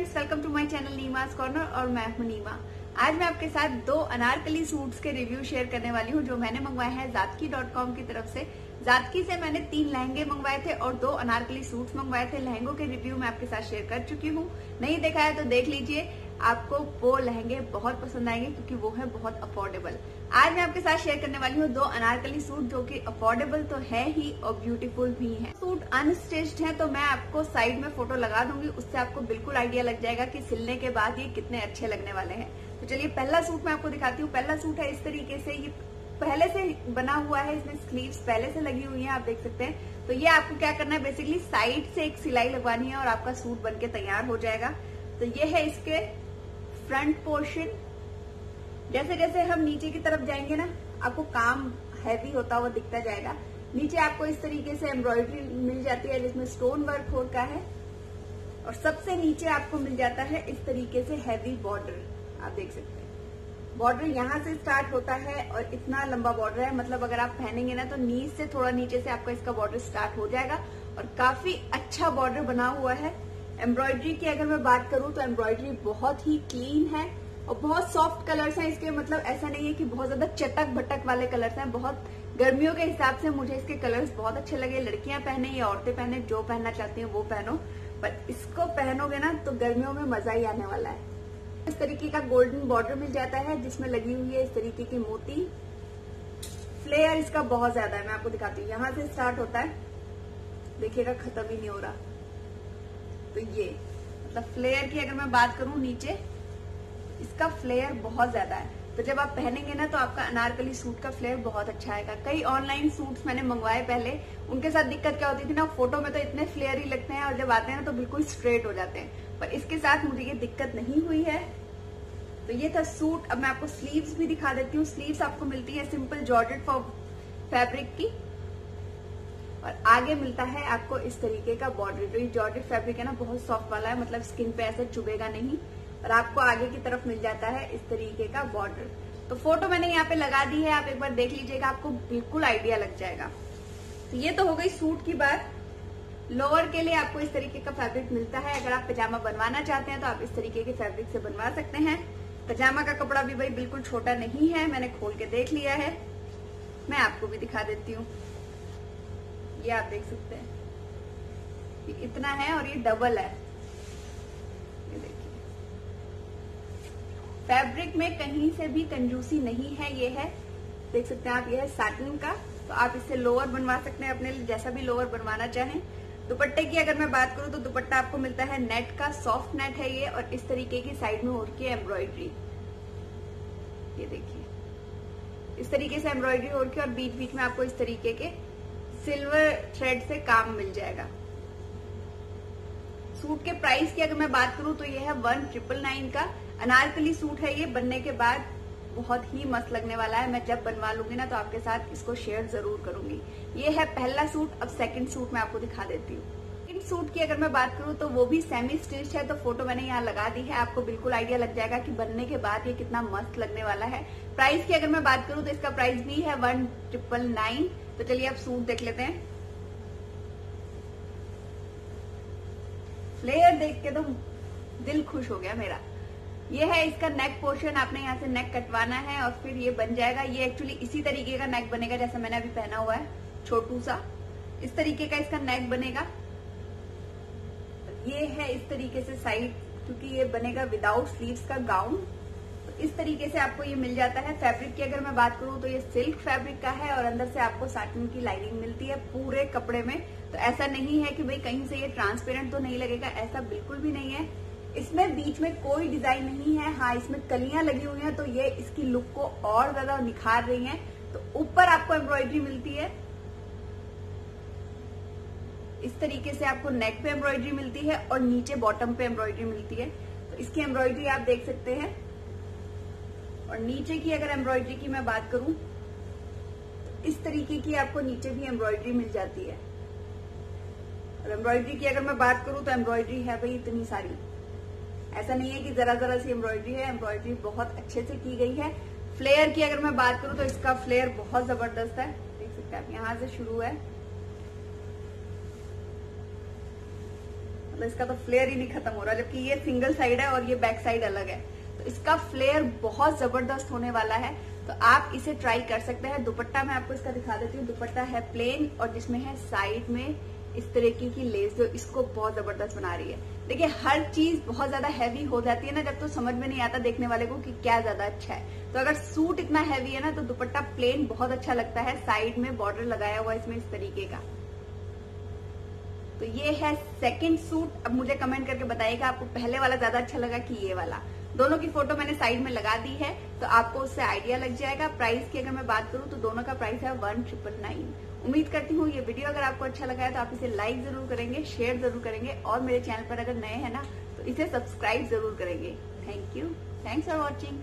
Friends, welcome to my channel Neema's corner और मैं हूं नीमा। आज मैं आपके साथ दो अनारकली सूट्स के रिव्यू शेयर करने वाली हूं जो मैंने मंगवाए हैं Zaitki.com की तरफ से। Zaitki से मैंने 3 लहंगे मंगवाए थे और 2 अनारकली सूट्स मंगवाए थे। लहंगों के रिव्यू मैं आपके साथ शेयर कर चुकी हूँ, नहीं देखा है तो देख लीजिए, आपको वो लहंगे बहुत पसंद आएंगे क्योंकि वो है बहुत अफोर्डेबल। आज मैं आपके साथ शेयर करने वाली हूँ 2 अनारकली सूट जो कि अफोर्डेबल तो है ही और ब्यूटीफुल भी है। सूट अनस्टिच्ड है तो मैं आपको साइड में फोटो लगा दूंगी, उससे आपको बिल्कुल आइडिया लग जाएगा कि सिलने के बाद ये कितने अच्छे लगने वाले हैं। तो चलिए पहला सूट मैं आपको दिखाती हूँ। पहला सूट है इस तरीके से, ये पहले से बना हुआ है, इसमें स्लीव्स पहले से लगी हुई है, आप देख सकते हैं। तो ये आपको क्या करना है, बेसिकली साइड से एक सिलाई लगवानी है और आपका सूट बनके तैयार हो जाएगा। तो ये है इसके फ्रंट पोर्शन। जैसे जैसे हम नीचे की तरफ जाएंगे ना, आपको काम हैवी होता हुआ दिखता जाएगा। नीचे आपको इस तरीके से एम्ब्रॉयडरी मिल जाती है जिसमें स्टोन वर्क होता है और सबसे नीचे आपको मिल जाता है इस तरीके से हैवी बॉर्डर, आप देख सकते हैं। बॉर्डर यहाँ से स्टार्ट होता है और इतना लंबा बॉर्डर है, मतलब अगर आप पहनेंगे ना तो नीज से थोड़ा नीचे से आपका इसका बॉर्डर स्टार्ट हो जाएगा और काफी अच्छा बॉर्डर बना हुआ है। एम्ब्रॉयडरी की अगर मैं बात करूं तो एम्ब्रॉयडरी बहुत ही क्लीन है और बहुत सॉफ्ट कलर्स हैं इसके, मतलब ऐसा नहीं है कि बहुत ज्यादा चटक भटक वाले कलर्स हैं। बहुत गर्मियों के हिसाब से मुझे इसके कलर्स बहुत अच्छे लगे। लड़कियां पहने या औरतें पहने, जो पहनना चाहती हैं वो पहनो, पर इसको पहनोगे ना तो गर्मियों में मजा ही आने वाला है। इस तरीके का गोल्डन बॉर्डर मिल जाता है जिसमें लगी हुई है इस तरीके की मोती। फ्लेयर इसका बहुत ज्यादा है, मैं आपको दिखाती हूँ। यहाँ से स्टार्ट होता है, देखिएगा खत्म ही नहीं हो रहा। तो ये मतलब फ्लेयर की अगर मैं बात करूं, नीचे इसका फ्लेयर बहुत ज्यादा है। तो जब आप पहनेंगे ना तो आपका अनारकली सूट का फ्लेयर बहुत अच्छा आएगा। कई ऑनलाइन सूट्स मैंने मंगवाए पहले, उनके साथ दिक्कत क्या होती थी ना, फोटो में तो इतने फ्लेयर ही लगते हैं और जब आते हैं ना तो बिल्कुल स्ट्रेट हो जाते हैं, पर इसके साथ मुझे ये दिक्कत नहीं हुई है। तो ये था सूट। अब मैं आपको स्लीव्स भी दिखा देती हूँ। स्लीव्स आपको मिलती है सिंपल जॉर्जेट फैब्रिक की और आगे मिलता है आपको इस तरीके का बॉर्डर। जो ये जॉर्जेट फैब्रिक है ना, बहुत सॉफ्ट वाला है, मतलब स्किन पे ऐसे चुभेगा नहीं और आपको आगे की तरफ मिल जाता है इस तरीके का बॉर्डर। तो फोटो मैंने यहाँ पे लगा दी है, आप एक बार देख लीजिएगा, आपको बिल्कुल आइडिया लग जाएगा। तो ये तो हो गई सूट की बात। लोअर के लिए आपको इस तरीके का फैब्रिक मिलता है। अगर आप पजामा बनवाना चाहते हैं तो आप इस तरीके के फैब्रिक से बनवा सकते हैं। पजामा का कपड़ा भी भाई बिल्कुल छोटा नहीं है, मैंने खोल के देख लिया है, मैं आपको भी दिखा देती हूँ। ये आप देख सकते हैं, ये इतना है और ये डबल है। ये देखिए, फैब्रिक में कहीं से भी कंजूसी नहीं है। ये है, देख सकते हैं आप, ये है साटन का। तो आप इससे लोअर बनवा सकते हैं अपने जैसा भी लोअर बनवाना चाहें। दुपट्टे की अगर मैं बात करूं तो दुपट्टा आपको मिलता है नेट का, सॉफ्ट नेट है ये और इस तरीके की साइड में होकर एम्ब्रॉयडरी, ये देखिए इस तरीके से एम्ब्रॉयडरी होकर और बीच बीच में आपको इस तरीके के सिल्वर थ्रेड से काम मिल जाएगा। सूट के प्राइस की अगर मैं बात करूं तो यह है 1999 का। अनारकली सूट है ये, बनने के बाद बहुत ही मस्त लगने वाला है। मैं जब बनवा लूंगी ना तो आपके साथ इसको शेयर जरूर करूंगी। ये है पहला सूट। अब सेकंड सूट मैं आपको दिखा देती हूँ। सेकंड सूट की अगर मैं बात करूं तो वो भी सेमी स्टिच्ड है, तो फोटो मैंने यहाँ लगा दी है, आपको बिल्कुल आइडिया लग जाएगा कि बनने के बाद ये कितना मस्त लगने वाला है। प्राइस की अगर मैं बात करूँ तो इसका प्राइस भी है 1999। तो चलिए आप सूट देख लेते हैं। फ्लेयर देख के तो दिल खुश हो गया मेरा। ये है इसका नेक पोर्शन, आपने यहाँ से नेक कटवाना है और फिर ये बन जाएगा। ये एक्चुअली इसी तरीके का नेक बनेगा जैसा मैंने अभी पहना हुआ है, छोटू सा इस तरीके का इसका नेक बनेगा। ये है इस तरीके से साइड, क्योंकि ये बनेगा विदाउट स्लीव्स का गाउन। इस तरीके से आपको ये मिल जाता है। फैब्रिक की अगर मैं बात करूं तो ये सिल्क फैब्रिक का है और अंदर से आपको साटन की लाइनिंग मिलती है पूरे कपड़े में। तो ऐसा नहीं है कि भाई कहीं से ये ट्रांसपेरेंट तो नहीं लगेगा, ऐसा बिल्कुल भी नहीं है। इसमें बीच में कोई डिजाइन नहीं है, हाँ इसमें कलियां लगी हुई हैं तो ये इसकी लुक को और ज्यादा निखार रही है। तो ऊपर आपको एम्ब्रॉयडरी मिलती है इस तरीके से, आपको नेक पे एम्ब्रॉयडरी मिलती है और नीचे बॉटम पे एम्ब्रॉयडरी मिलती है। तो इसकी एम्ब्रॉयडरी आप देख सकते हैं। और नीचे की अगर एम्ब्रॉयडरी की मैं बात करूं तो इस तरीके की आपको नीचे भी एम्ब्रॉयडरी मिल जाती है। और एम्ब्रॉयडरी की अगर मैं बात करूं तो एम्ब्रॉयडरी है भाई इतनी सारी, ऐसा नहीं है कि जरा जरा सी एम्ब्रॉयडरी है, एम्ब्रॉयडरी बहुत अच्छे से की गई है। फ्लेयर की अगर मैं बात करूं तो इसका फ्लेयर बहुत जबरदस्त है, देख सकते हैं आप, यहाँ से शुरू है मतलब इसका तो फ्लेयर ही नहीं खत्म हो रहा, जबकि ये सिंगल साइड है और ये बैक साइड अलग है। तो इसका फ्लेयर बहुत जबरदस्त होने वाला है, तो आप इसे ट्राई कर सकते हैं। दुपट्टा मैं आपको इसका दिखा देती हूँ। दुपट्टा है प्लेन और जिसमें है साइड में इस तरीके की लेस जो इसको बहुत जबरदस्त बना रही है। देखिए हर चीज बहुत ज्यादा हैवी हो जाती है ना जब, तो समझ में नहीं आता देखने वाले को कि क्या ज्यादा अच्छा है। तो अगर सूट इतना हैवी है ना तो दुपट्टा प्लेन बहुत अच्छा लगता है, साइड में बॉर्डर लगाया हुआ इसमें इस तरीके का। तो ये है सेकंड सूट। अब मुझे कमेंट करके बताइएगा आपको पहले वाला ज्यादा अच्छा लगा कि ये वाला। दोनों की फोटो मैंने साइड में लगा दी है तो आपको उससे आइडिया लग जाएगा। प्राइस की अगर मैं बात करूं तो दोनों का प्राइस है 1999। उम्मीद करती हूँ ये वीडियो अगर आपको अच्छा लगा है तो आप इसे लाइक जरूर करेंगे, शेयर जरूर करेंगे और मेरे चैनल पर अगर नए हैं ना तो इसे सब्सक्राइब जरूर करेंगे। Thank you, thanks for watching.